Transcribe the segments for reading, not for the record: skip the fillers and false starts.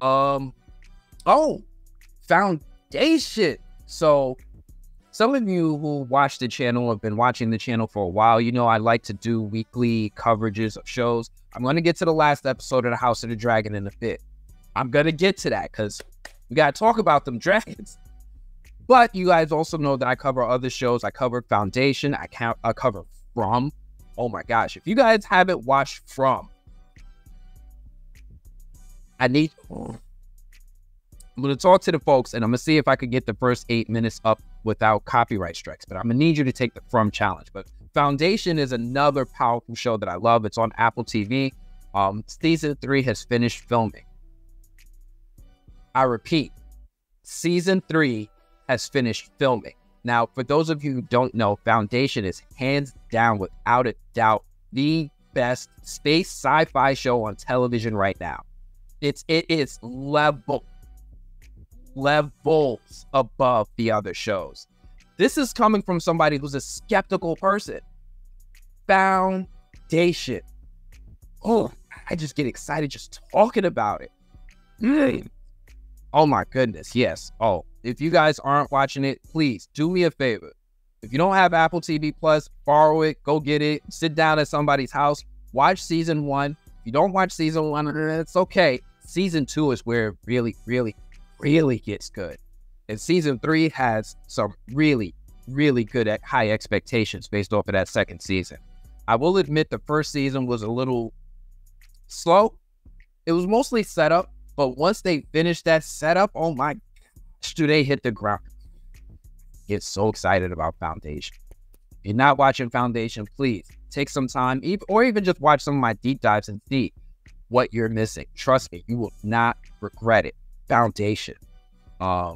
Oh, Foundation. So some of you who watch the channel have been watching the channel for a while. You know I like to do weekly coverages of shows. I'm going to get to the last episode of The House of the Dragon in a bit. I'm going to get to that because we got to talk about them dragons. But you guys also know that I cover other shows. I covered Foundation. I covered From. Oh my gosh. If you guys haven't watched From, I'm going to talk to the folks and I'm going to see if I could get the first 8 minutes up without copyright strikes. But I'm going to need you to take the From challenge. But Foundation is another powerful show that I love. It's on Apple TV. Season 3 has finished filming. I repeat, season 3 has finished filming. Now, for those of you who don't know, Foundation is hands down, without a doubt, the best space sci-fi show on television right now. It is levels above the other shows. This is coming from somebody who's a skeptical person. Foundation. Oh, I just get excited just talking about it. Oh my goodness, yes. Oh, if you guys aren't watching it, please do me a favor. If you don't have Apple TV+, borrow it, go get it, sit down at somebody's house, watch season 1. If you don't watch season 1, it's okay. Season 2 is where it really, really, really gets good. And season 3 has some really, really good at high expectations based off of that second season. I will admit the first season was a little slow. It was mostly set up. But once they finish that setup, oh my gosh, do they hit the ground. Get so excited about Foundation. If you're not watching Foundation, please take some time, or even just watch some of my deep dives and see what you're missing. Trust me, you will not regret it. Foundation. I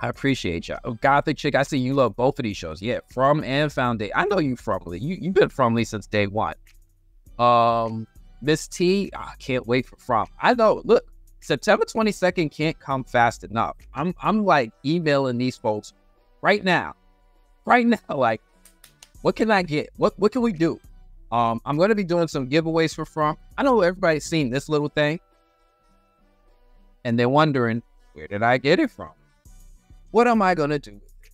appreciate y'all. Oh, Gothic Chick, I see you love both of these shows. Yeah, From and Foundation. I know you Fromly. You've been Fromly since day one. Miss T, I can't wait for From. I know, look, September 22nd can't come fast enough. I'm like emailing these folks right now. Right now, like, what can I get? What can we do? I'm going to be doing some giveaways for From. I know everybody's seen this little thing. And they're wondering, where did I get it from? What am I going to do with it?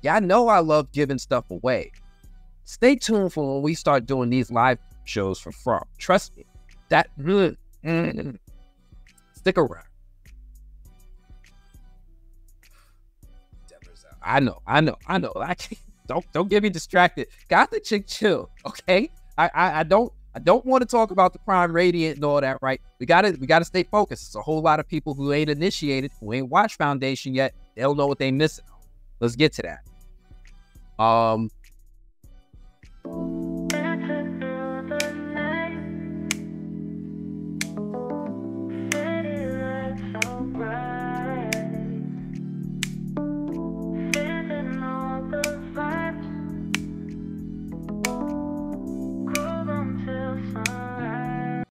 Yeah, I know I love giving stuff away. Stay tuned for when we start doing these live shows for From. Trust me, that stick around. I know. I can't, don't get me distracted. Got the Chick, chill, okay? I don't want to talk about the Prime Radiant and all that, right? We gotta stay focused. There's a whole lot of people who ain't initiated, who ain't watched Foundation yet. They'll know what they missing. Let's get to that.